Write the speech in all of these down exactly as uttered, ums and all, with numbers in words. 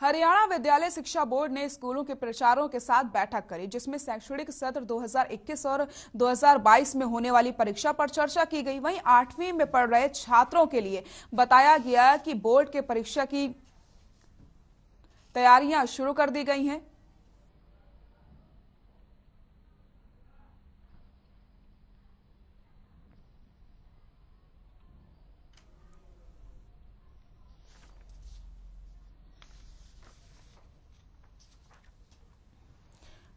हरियाणा विद्यालय शिक्षा बोर्ड ने स्कूलों के प्राचार्यों के साथ बैठक करी, जिसमें शैक्षणिक सत्र दो हज़ार इक्कीस और दो हज़ार बाईस में होने वाली परीक्षा पर चर्चा की गई। वहीं आठवीं में पढ़ रहे छात्रों के लिए बताया गया कि बोर्ड के परीक्षा की तैयारियां शुरू कर दी गई हैं।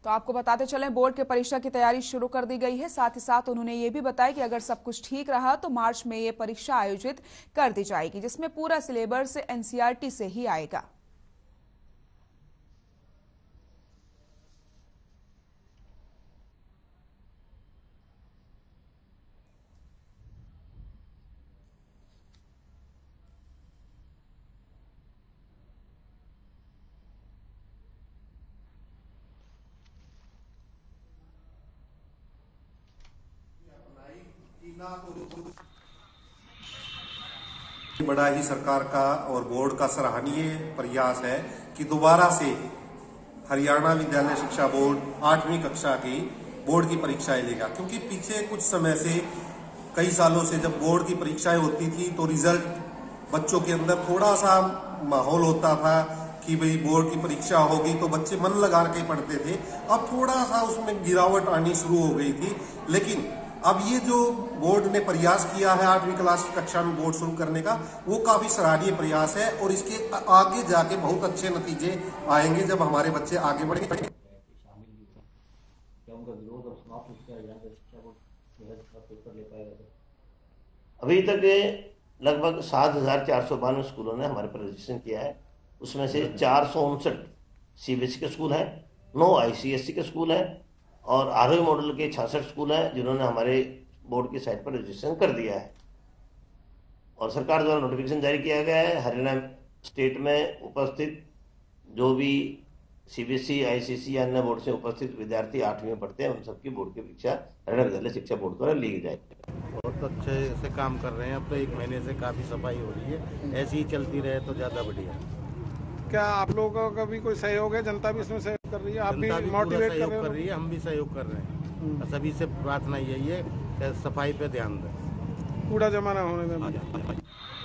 तो आपको बताते चलें, बोर्ड के परीक्षा की तैयारी शुरू कर दी गई है। साथ ही साथ उन्होंने ये भी बताया कि अगर सब कुछ ठीक रहा तो मार्च में ये परीक्षा आयोजित कर दी जाएगी, जिसमें पूरा सिलेबस एनसीईआरटी से ही आएगा। बड़ा ही सरकार का और बोर्ड का सराहनीय प्रयास है कि दोबारा से हरियाणा विद्यालय शिक्षा बोर्ड आठवीं कक्षा की बोर्ड की परीक्षाएं लेगा, क्योंकि पीछे कुछ समय से, कई सालों से जब बोर्ड की परीक्षाएं होती थी तो रिजल्ट बच्चों के अंदर थोड़ा सा माहौल होता था कि भाई बोर्ड की परीक्षा होगी तो बच्चे मन लगा के पढ़ते थे। अब थोड़ा सा उसमें गिरावट आनी शुरू हो गई थी, लेकिन अब ये जो बोर्ड ने प्रयास किया है आठवीं क्लास कक्षा में बोर्ड शुरू करने का, वो काफी सराहनीय प्रयास है और इसके आगे जाके बहुत अच्छे नतीजे आएंगे जब हमारे बच्चे आगे बढ़ेंगे। अभी तक लगभग सात हजार चार सौ बानवे स्कूलों ने हमारे पर रजिस्ट्रेशन किया है। उसमें से चार सौ उनसठ सीबीएसई के स्कूल है, नौ आईसीएस के स्कूल है और आरओ मॉडल के छियासठ स्कूल हैं जिन्होंने हमारे बोर्ड की साइट पर रजिस्ट्रेशन कर दिया है। और सरकार द्वारा नोटिफिकेशन जारी किया गया है, हरियाणा स्टेट में उपस्थित जो भी सीबीएसई, आईसीसी या अन्य बोर्ड से उपस्थित विद्यार्थी आठवीं में पढ़ते हैं, उन सबकी बोर्ड की परीक्षा हरियाणा विद्यालय शिक्षा बोर्ड द्वारा ली जाएगी। बहुत अच्छे से काम कर रहे हैं, अब तो एक महीने से काफ़ी सफाई हो रही है, ऐसी ही चलती रहे तो ज़्यादा बढ़िया। क्या आप लोगों का भी कोई सहयोग है? जनता भी इसमें सहयोग कर रही है, आप भी मोटिवेट कर रहे, कर रही है, हम भी सहयोग कर रहे हैं। सभी से प्रार्थना यही है कि सफाई पे ध्यान दें, कूड़ा जमाना होने में।